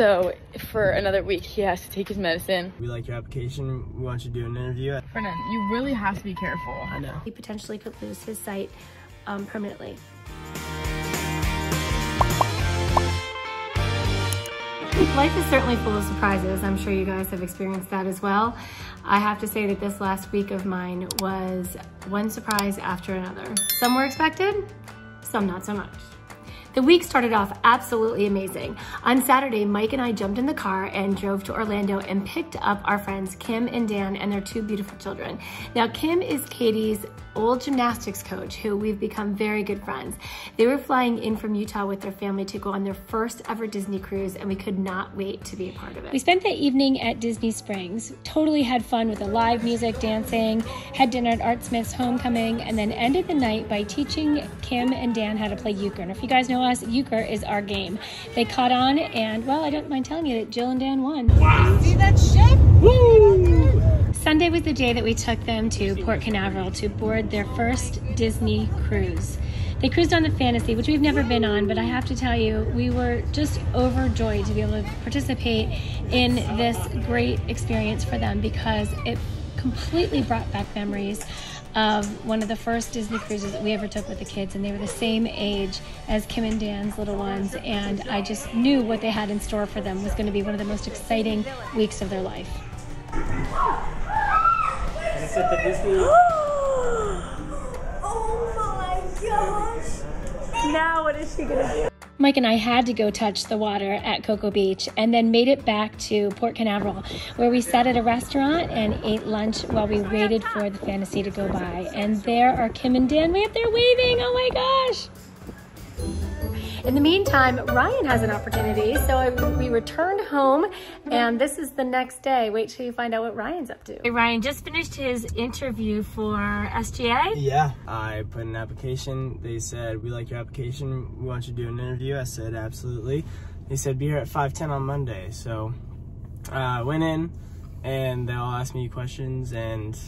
So for another week, he has to take his medicine. We like your application. We want you to do an interview. Brennan, you really have to be careful. I know. He potentially could lose his sight permanently. Life is certainly full of surprises. I'm sure you guys have experienced that as well. I have to say that this last week of mine was one surprise after another. Some were expected, some not so much. The week started off absolutely amazing. On Saturday, Mike and I jumped in the car and drove to Orlando and picked up our friends Kim and Dan and their two beautiful children. Now, Kim is Katie's old gymnastics coach, who we've become very good friends. They were flying in from Utah with their family to go on their first ever Disney cruise, and we could not wait to be a part of it. We spent the evening at Disney Springs, totally had fun with the live music, dancing, had dinner at Art Smith's Homecoming, and then ended the night by teaching Kim and Dan how to play euchre. And if you guys know us, euchre is our game. They caught on, and well, I don't mind telling you that Jill and Dan won. Wow! See that shit? Woo! Sunday was the day that we took them to Port Canaveral to board their first Disney cruise. They cruised on the Fantasy, which we've never been on, but I have to tell you, we were just overjoyed to be able to participate in this great experience for them, because it completely brought back memories of one of the first Disney cruises that we ever took with the kids, and they were the same age as Kim and Dan's little ones, and I just knew what they had in store for them was going to be one of the most exciting weeks of their life. Is this at the Disney? Oh my gosh! Now what is she gonna do? Mike and I had to go touch the water at Cocoa Beach and then made it back to Port Canaveral, where we sat at a restaurant and ate lunch while we waited for the Fantasy to go by. And there are Kim and Dan way up there waving! Oh my gosh! In the meantime, Ryan has an opportunity, so we returned home, and this is the next day. Wait till you find out what Ryan's up to. Hey, Ryan just finished his interview for SGA. Yeah, I put an application. They said, we like your application. We want you to do an interview. I said, absolutely. They said, be here at 5:10 on Monday. So I went in, and they all asked me questions, and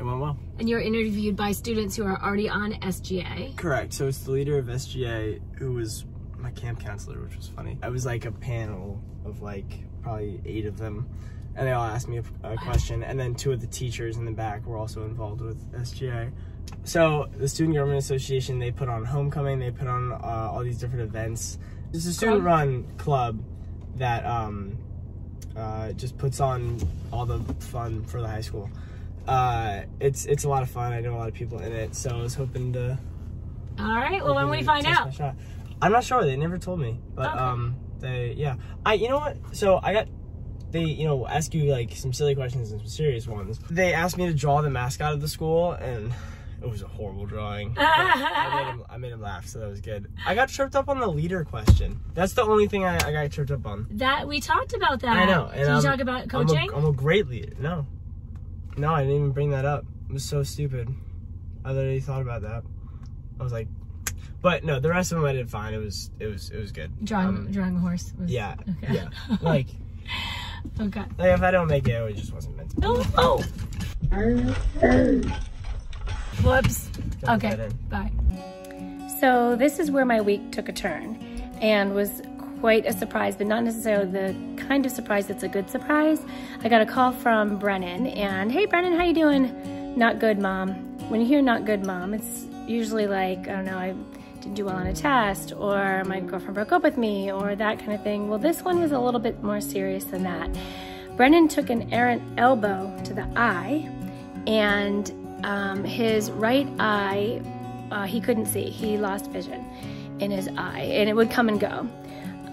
it went well. And you're interviewed by students who are already on SGA? Correct. So it's the leader of SGA, who was my camp counselor, which was funny. I was like a panel of like probably 8 of them, and they all asked me a question. And then 2 of the teachers in the back were also involved with SGA. So the Student Government Association, they put on homecoming, they put on all these different events. It's a student-run club that just puts on all the fun for the high school. It's a lot of fun. I know a lot of people in it, so I was hoping to. All right. Well, when we find out, I'm not sure. They never told me, but okay. You know what? So I got. They ask you like some silly questions and some serious ones. They asked me to draw the mascot of the school, and it was a horrible drawing. I made him laugh, so that was good. I got tripped up on the leader question. That's the only thing I got tripped up on. That we talked about that. I know. Did you talk about coaching? I'm a great leader. No. No, I didn't even bring that up. It was so stupid. I literally thought about that. I was like, but no, the rest of them I did fine. It was good. Drawing a horse. Was, yeah, okay. Yeah. Like, okay. Like if I don't make it, it just wasn't meant to be. Oh. Whoops. Okay. Bye. So this is where my week took a turn, and was quite a surprise, but not necessarily the kind of surprise that's a good surprise. I got a call from Brennan, and hey Brennan, how you doing? Not good, Mom. When you hear not good, Mom, it's usually like, I don't know, I didn't do well on a test, or my girlfriend broke up with me, or that kind of thing. Well, this one was a little bit more serious than that. Brennan took an errant elbow to the eye, and his right eye, he couldn't see. He lost vision in his eye, and it would come and go.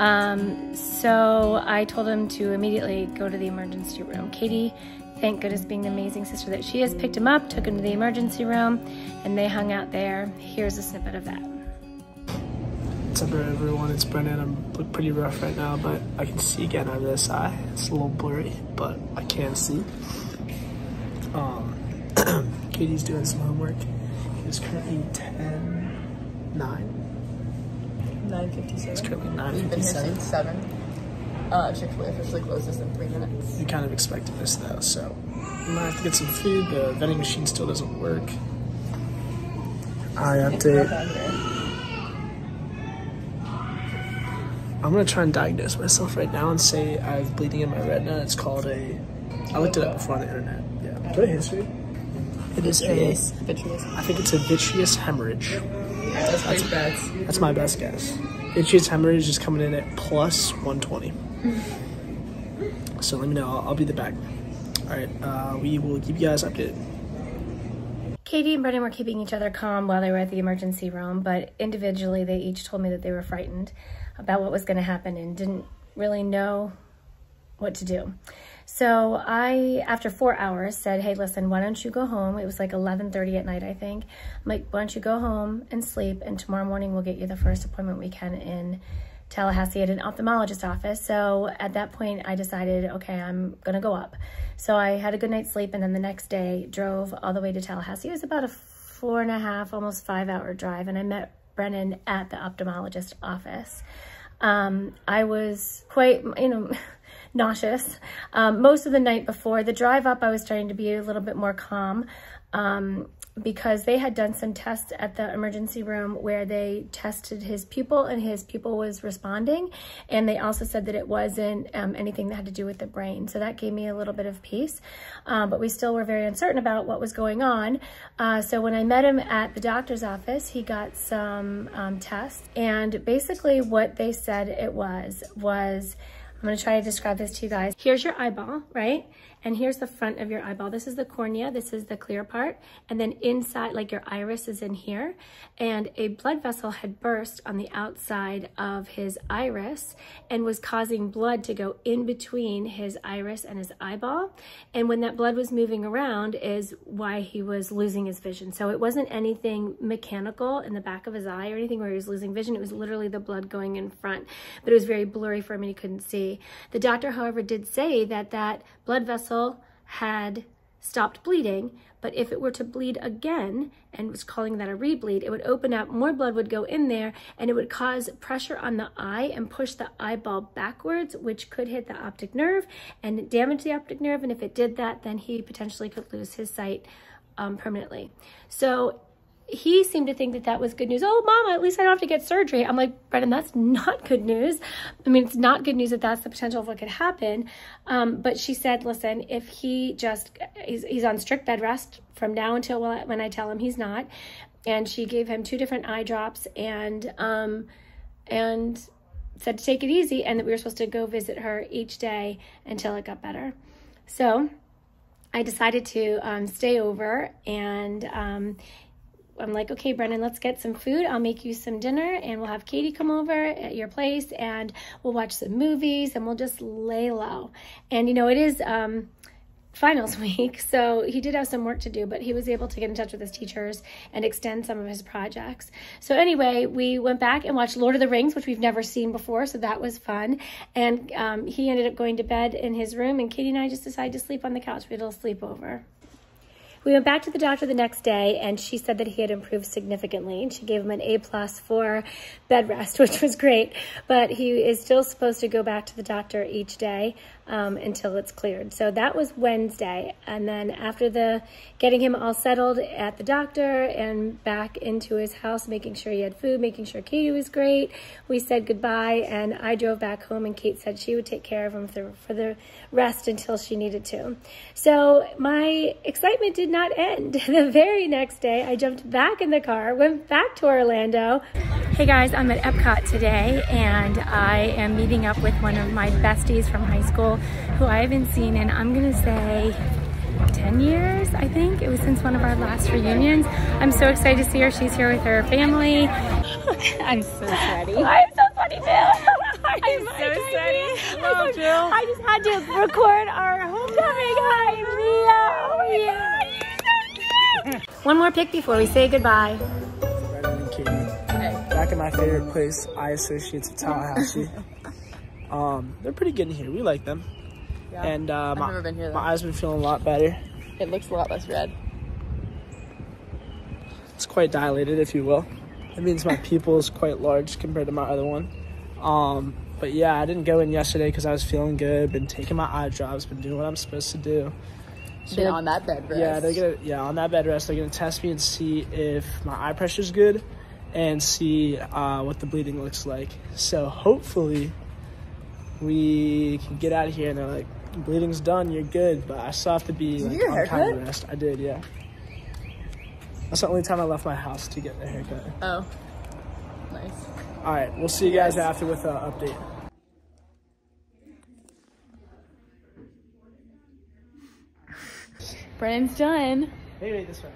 So I told him to immediately go to the emergency room. Katie, thank goodness, being the amazing sister that she is, picked him up, took him to the emergency room, and they hung out there. Here's a snippet of that. What's up, everyone? It's Brennan. I'm looking pretty rough right now, but I can see again out of this eye. It's a little blurry, but I can see. Katie's doing some homework. It's currently 9. 9:57. It's currently 9:57. We've been here since 7. Chick-fil-A officially closes in 3 minutes. You kind of expected this though, so I'm gonna have to get some food. The vending machine still doesn't work. I update. I'm gonna try and diagnose myself right now and say I have bleeding in my retina. It's called a, I looked it up before on the internet. Yeah. Is that a history? It is vitreous. I think it's a vitreous hemorrhage. Yeah, that's my best. That's my best guess. Vitreous hemorrhage is coming in at plus 120. So let me know. I'll be the back. All right. We will keep you guys updated. Katie and Brennan were keeping each other calm while they were at the emergency room, but individually they each told me that they were frightened about what was going to happen and didn't really know what to do. So I, after 4 hours, said, hey, listen, why don't you go home? It was like 11:30 at night, I think. I'm like, why don't you go home and sleep, and tomorrow morning we'll get you the first appointment we can in Tallahassee at an ophthalmologist's office. So at that point I decided, okay, I'm gonna go up. So I had a good night's sleep, and then the next day drove all the way to Tallahassee. It was about a 4.5, almost 5 hour drive, and I met Brennan at the ophthalmologist's office. I was quite, nauseous. Most of the night before the drive up, I was starting to be a little bit more calm, because they had done some tests at the emergency room where they tested his pupil, and his pupil was responding. And they also said that it wasn't anything that had to do with the brain. So that gave me a little bit of peace, but we still were very uncertain about what was going on. So when I met him at the doctor's office, he got some tests, and basically what they said it was, I'm gonna try to describe this to you guys. Here's your eyeball, right? And here's the front of your eyeball. This is the cornea, this is the clear part. And then inside, like your iris is in here. And a blood vessel had burst on the outside of his iris and was causing blood to go in between his iris and his eyeball. And when that blood was moving around is why he was losing his vision. So it wasn't anything mechanical in the back of his eye or anything where he was losing vision. It was literally the blood going in front, but it was very blurry for him and he couldn't see. The doctor, however, did say that that blood vessel had stopped bleeding, but if it were to bleed again, and was calling that a rebleed, it would open up, more blood would go in there, and it would cause pressure on the eye and push the eyeball backwards, which could hit the optic nerve and damage the optic nerve. And if it did that, then he potentially could lose his sight permanently. So he seemed to think that that was good news. Oh, mama, at least I don't have to get surgery. I'm like, Brennan, that's not good news. I mean, it's not good news that that's the potential of what could happen. But she said, listen, if he just, he's on strict bed rest from now until when I tell him he's not. And she gave him 2 different eye drops and said to take it easy, and that we were supposed to go visit her each day until it got better. So I decided to stay over, and I'm like, okay, Brennan, let's get some food. I'll make you some dinner, and we'll have Katie come over at your place, and we'll watch some movies, and we'll just lay low. And, you know, it is finals week, so he did have some work to do, but he was able to get in touch with his teachers and extend some of his projects. So anyway, we went back and watched Lord of the Rings, which we've never seen before, so that was fun. And he ended up going to bed in his room, and Katie and I just decided to sleep on the couch. We had a little sleepover. We went back to the doctor the next day, and she said that he had improved significantly, and she gave him an A+ for bed rest, which was great, but he is still supposed to go back to the doctor each day until it's cleared. So that was Wednesday, and then after the getting him all settled at the doctor and back into his house, making sure he had food, making sure Katie was great, we said goodbye, and I drove back home, and Kate said she would take care of him for the rest until she needed to. So my excitement did not end. The very next day, I jumped back in the car, went back to Orlando. Hey guys, I'm at Epcot today, and I am meeting up with one of my besties from high school who I haven't seen, and I'm gonna say 10 years, I think. It was since one of our last reunions. I'm so excited to see her. She's here with her family. I'm so sweaty. I'm so sweaty too. I'm so sweaty. Hello, Jill. I just had to record our homecoming. Hi, Mia. Yeah. One more pic before we say goodbye. Back at my favorite place, Eye Associates of Tallahassee. They're pretty good in here. We like them. Yeah, and I've never been here, though. My eyes have been feeling a lot better. It looks a lot less red. It's quite dilated, if you will. That means my pupil is quite large compared to my other one. But yeah, I didn't go in yesterday because I was feeling good. Been taking my eye drops. Been doing what I'm supposed to do. So been on that bed rest. Yeah, on that bed rest, they're gonna test me and see if my eye pressure's good, and see what the bleeding looks like. So hopefully we can get out of here and they're like, bleeding's done, you're good. But I still have to be like, on time rest. I did, yeah. That's the only time I left my house to get a haircut. Oh, nice. All right, we'll see you guys after with an update. Brennan's done. Hey, wait, this way.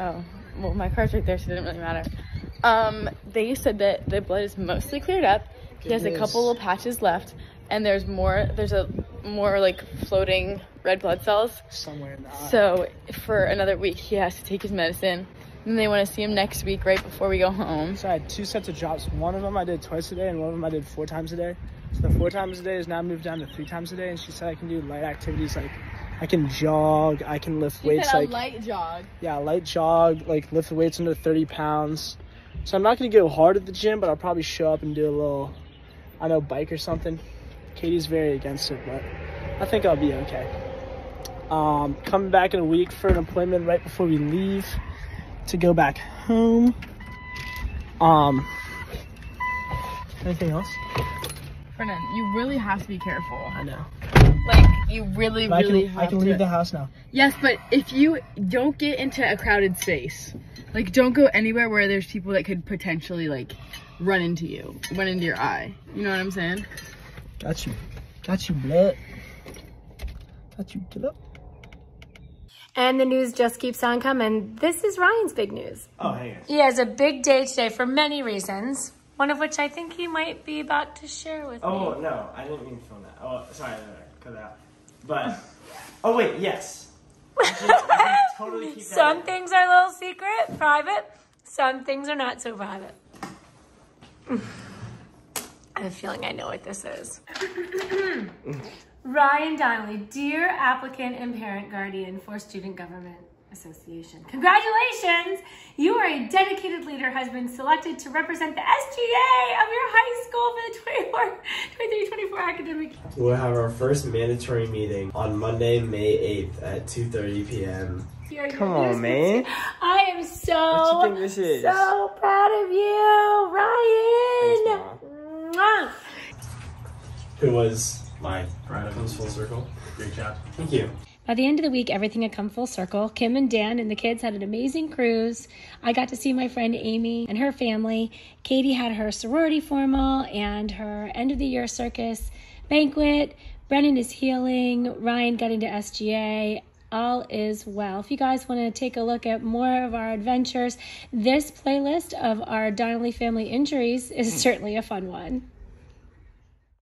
Oh, well, my car's right there, so it didn't really matter. They said that the blood is mostly cleared up. There's a couple little patches left, and there's more. There's a more like floating red blood cells somewhere in the eye. So for another week, he has to take his medicine. And they want to see him next week, right before we go home. So I had 2 sets of drops. One of them I did twice a day, and one of them I did 4 times a day. So the 4 times a day is now moved down to 3 times a day. And she said I can do light activities like. I can jog, I can lift weights. Like a light jog. Yeah, light jog, like lift the weights under 30 pounds. So I'm not going to go hard at the gym, but I'll probably show up and do a little, I know, bike or something. Katie's very against it, but I think I'll be okay. Coming back in a week for an appointment right before we leave to go back home. Anything else? Brennan, you really have to be careful. I know. Like, you really, really have to. I can leave the house now. Yes, but if you don't get into a crowded space, like, don't go anywhere where there's people that could potentially, like, run into you, run into your eye. You know what I'm saying? Got you. Got you, blood. Got you, get up. And the news just keeps on coming. This is Ryan's big news. Oh, hey. He has a big day today for many reasons. One of which I think he might be about to share with me. Oh, no, I didn't mean to film that. Oh, sorry, cut it out. But, oh wait, yes. I can totally keep that Some things are a little secret, private. Some things are not so private. I have a feeling I know what this is. Ryan Donnelly, dear applicant and parent guardian for Student Government Association. Congratulations! You are a dedicated leader who has been selected to represent the SGA of your high school for the 23-24 academic year. We'll have our first mandatory meeting on Monday, May 8th at 2:30 p.m. Come on, man. I am so, what you think this is? So proud of you, Ryan! Thanks, Mom. Who was my pride comes full circle. Great job. Thank you. By the end of the week, everything had come full circle. Kim and Dan and the kids had an amazing cruise. I got to see my friend Amy and her family. Katie had her sorority formal and her end of the year circus banquet. Brennan is healing. Ryan got into SGA. All is well. If you guys want to take a look at more of our adventures, this playlist of our Donnelly family injuries is certainly a fun one.